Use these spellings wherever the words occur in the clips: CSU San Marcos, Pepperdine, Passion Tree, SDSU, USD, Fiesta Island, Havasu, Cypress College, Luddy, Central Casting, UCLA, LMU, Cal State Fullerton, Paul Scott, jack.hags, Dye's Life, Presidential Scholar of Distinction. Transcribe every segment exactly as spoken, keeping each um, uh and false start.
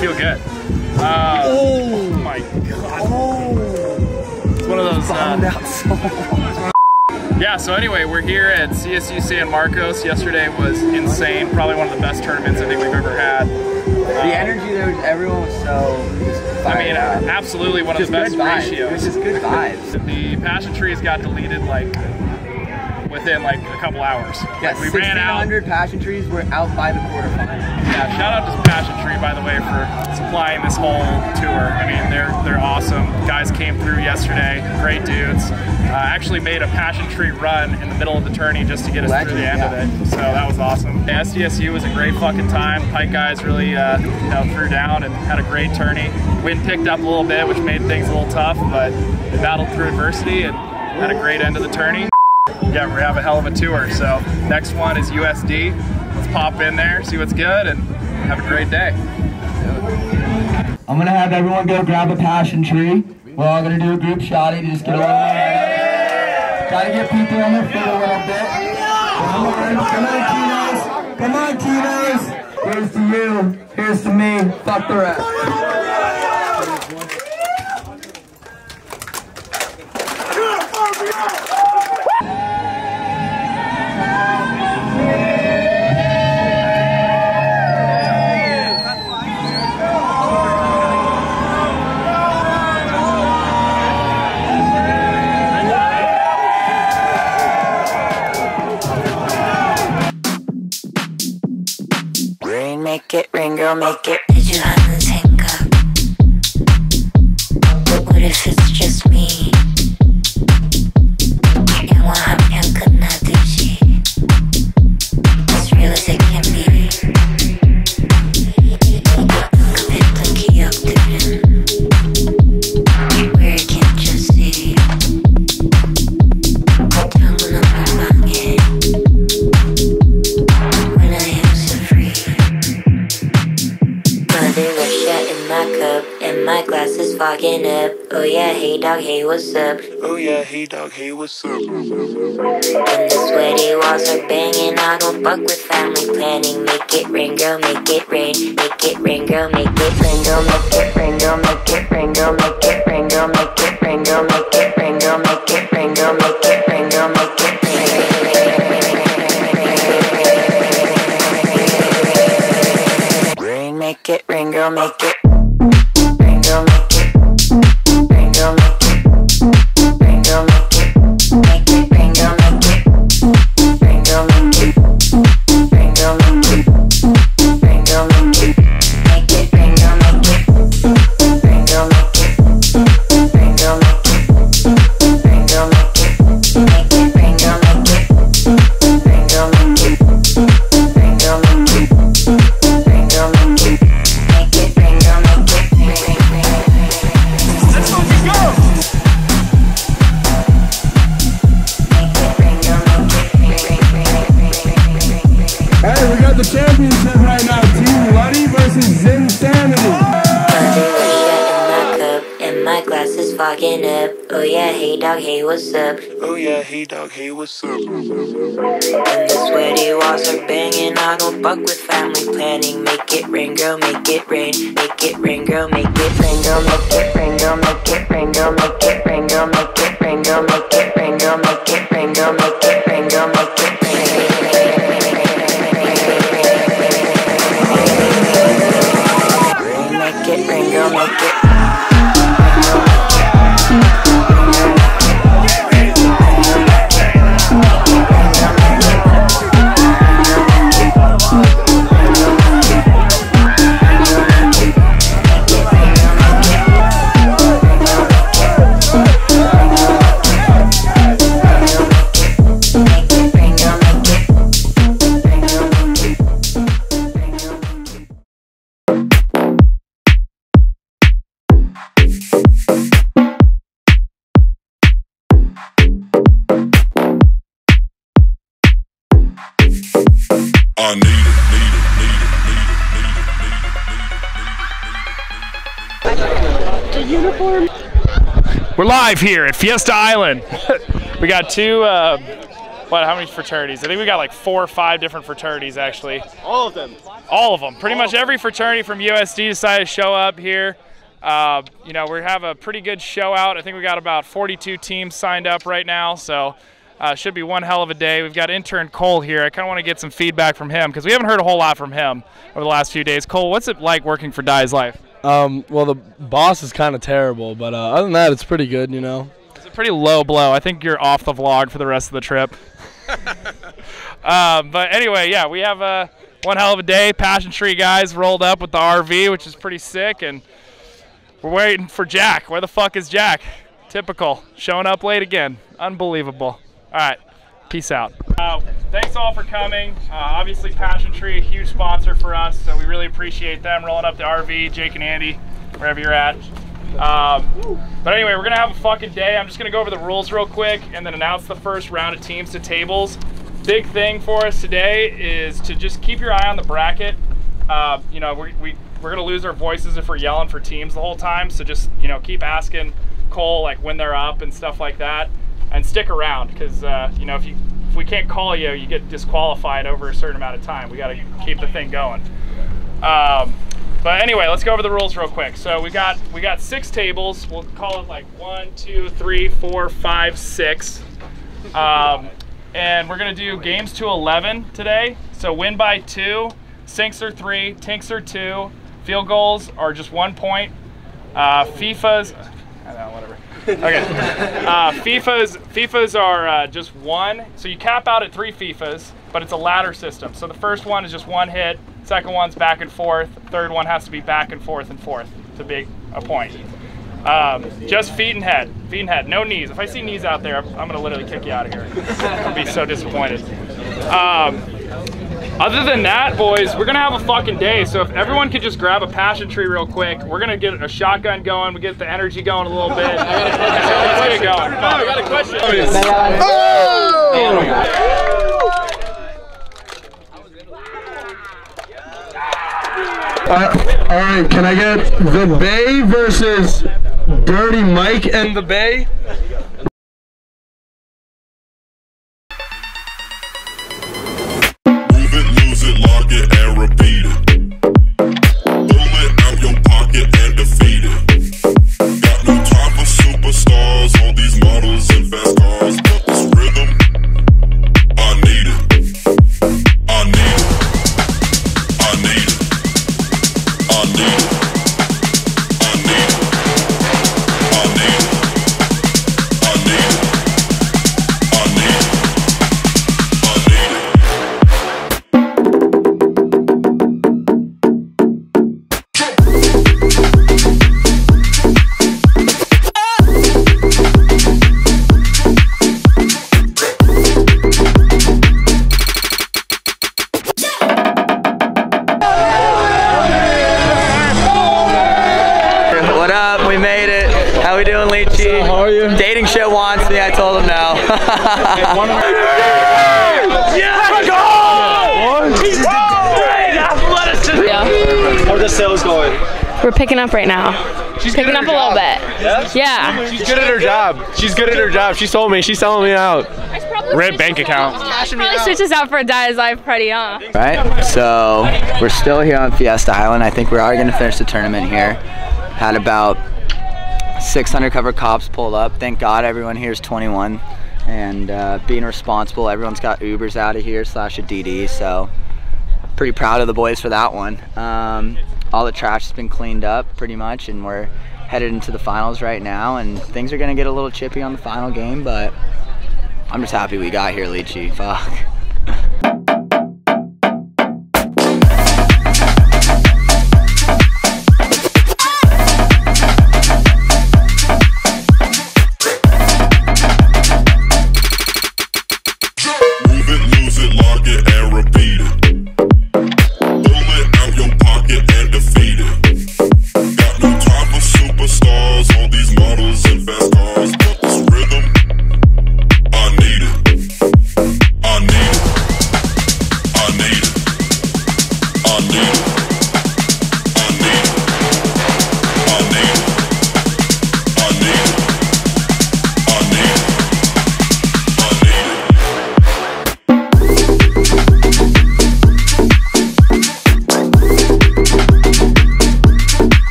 feel good. Uh, oh. Oh my god. Oh. It's one of those. Uh, out so hard. Yeah, so anyway, we're here at C S U San Marcos. Yesterday was insane. Probably one of the best tournaments I think we've ever had. The um, energy there, was, everyone was so just fired I mean, up. Absolutely one just of the best vibes. Ratios. It was just good vibes. The Passion Trees got deleted like within like a couple hours. Yeah, like, we ran out. sixteen hundred Passion Trees were out by the quarterfinals. Yeah, shout out to Passion Tree, by the way, for supplying this whole tour. I mean, they're they're awesome. Guys came through yesterday. Great dudes. Uh, actually made a Passion Tree run in the middle of the tourney just to get us Legend, through the end yeah. of it. So that was awesome. The S D S U was a great fucking time. Pike guys really uh, you know, threw down and had a great tourney. Wind picked up a little bit, which made things a little tough, but they battled through adversity and had a great end of the tourney. Yeah, we have a hell of a tour. So next one is U S D. Let's pop in there, see what's good, and have a great day. I'm gonna have everyone go grab a Passion Tree. We're all gonna do a group shotty to just get along. Gotta get people on their feet a little bit. Come on, come on, Tinos. Come on, Tinos. Here's to you. Here's to me. Fuck the rest. Make it ring, girl, make it. Did you have this hiccup? But what if it's just me? I can't want to have a good night, did she? As real as it can be. Where I can't just see. I'm gonna find my head. My glass is fogging up. Oh yeah, hey dog, hey what's up? Oh yeah, hey dog, hey what's up? When the sweaty walls are banging, I don't fuck with family planning. Make it rain, girl, make it rain. Make it rain, girl, make it rain, girl, make it rain, girl, make it rain, girl, make it rain, girl, make it rain, girl, make it rain, girl, make it rain, girl, make it rain, girl, make it rain, rain, make it rain, girl, make it. Rain, girl, make it. Rain, girl, make it. Rain, girl, make it. Make it. Rain, girl, make it. Rain, girl, make it. Rain, girl, make it. Rain, girl, make it. Make it. Rain, girl, make it. Rain, girl, make it. Rain, girl, make it. Rain, girl, make it. Make it. Rain, girl, make it. Rain, girl, make it. Rain, girl, make it. Rain, girl, make it. Make it. Rain, girl, make it. Championship right now, Team Luddy versus Insanity. Oh! In my cup, and my glass is fogging up. Oh yeah, hey dog, hey what's up? Oh yeah, hey dog, hey what's up? When the sweaty walls are banging, I don't fuck with family planning. Make it rain, girl, make it rain. Make it rain, girl, make it rain, girl, make it rain, girl, make it rain, girl, make it rain, girl, make it rain, girl, make it rain, girl, make it rain, girl, make it rain, girl, make it rain, girl, make it rain. Make it rain, girl, make it. I need it, need it, need it, need it, need it, need it, need it, need it, need it. The uniform. We're live here at Fiesta Island. We got two uh, what, how many fraternities? I think we got like four or five different fraternities, actually. All of them? All of them. Pretty much every fraternity from U S D decided to show up here. Uh, you know, we have a pretty good show out. I think we got about forty-two teams signed up right now, so uh, should be one hell of a day. We've got intern Cole here. I kind of want to get some feedback from him because we haven't heard a whole lot from him over the last few days. Cole, what's it like working for Dye's Life? Um, well, the boss is kind of terrible, but uh, other than that, it's pretty good, you know. It's a pretty low blow. I think you're off the vlog for the rest of the trip. um, but anyway, yeah, we have uh, one hell of a day. Passion Tree guys rolled up with the R V, which is pretty sick, and we're waiting for Jack. Where the fuck is Jack? Typical. Showing up late again. Unbelievable. All right. Peace out. Uh, thanks all for coming. Uh, obviously, Passion Tree, a huge sponsor for us, so we really appreciate them rolling up the R V, Jake and Andy, wherever you're at. Um, but anyway, we're going to have a fucking day. I'm just going to go over the rules real quick and then announce the first round of teams to tables. Big thing for us today is to just keep your eye on the bracket. Uh, you know, we... we We're gonna lose our voices if we're yelling for teams the whole time, so just, you know, keep asking Cole like when they're up and stuff like that, and stick around because uh, you know, if you if we can't call you, you get disqualified over a certain amount of time. We gotta keep the thing going. Um, but anyway, let's go over the rules real quick. So we got we got six tables. We'll call it like one, two, three, four, five, six, um, and we're gonna do games to eleven today. So win by two, sinks are three, tinks are two. Field goals are just one point. Uh, FIFA's, I don't know, whatever. Okay. Uh, FIFA's, FIFA's are uh, just one. So you cap out at three FIFA's, but it's a ladder system. So the first one is just one hit. Second one's back and forth. Third one has to be back and forth and forth to be a point. Um, just feet and head, feet and head, no knees. If I see knees out there, I'm, I'm gonna literally kick you out of here. I'll be so disappointed. Um, Other than that, boys, we're gonna have a fucking day. So if everyone could just grab a Passion Tree real quick, we're gonna get a shotgun going. We get the energy going a little bit. I got a question. Going. Oh, I got a question. Oh! Uh, all right, can I get the Bay versus Dirty Mike and the Bay? We're picking up right now. She's picking up a little bit. Yeah. She's good at her job. She's good at her job. She sold me. She's selling me out. Red bank account. She probably switches out for a Dye's Life party, huh? Right. So we're still here on Fiesta Island. I think we are going to finish the tournament here. Had about six undercover cops pulled up. Thank God everyone here is twenty-one and uh, being responsible. Everyone's got Ubers out of here slash a D D. So pretty proud of the boys for that one. Um, All the trash has been cleaned up pretty much, and we're headed into the finals right now, and things are gonna get a little chippy on the final game, but I'm just happy we got here, Lychee. Fuck. Name.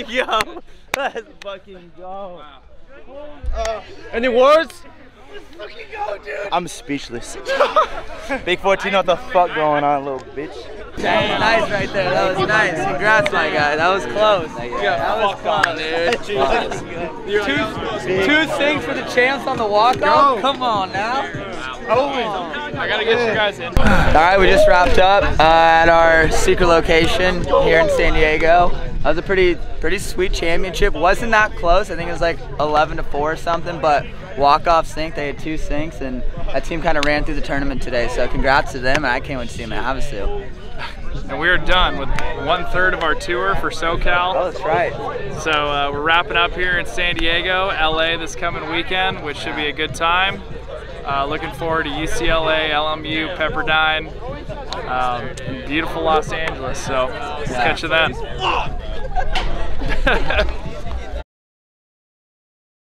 fucking go. Let's fucking go. Wow. Uh, Any words? Let's fucking go, dude. I'm speechless. Big fourteen, what the fuck going on, little bitch? Dang, nice right there. That was nice. Congrats, my guy. That was close. Yeah, that was fun, dude. Two, two things for the chance on the walk-off? Come on now. Oh, I gotta get you guys in. All right, we just wrapped up uh, at our secret location here in San Diego. That was a pretty, pretty sweet championship. Wasn't that close. I think it was like eleven to four or something, but walk-off sink. They had two sinks, and that team kind of ran through the tournament today. So congrats to them, and I can't wait to see them at Havasu. And we are done with one third of our tour for SoCal. Oh, that's right. So uh, we're wrapping up here in San Diego, L A this coming weekend, which should be a good time. Uh, looking forward to U C L A, L M U, Pepperdine, um, beautiful Los Angeles. So we'll catch you then.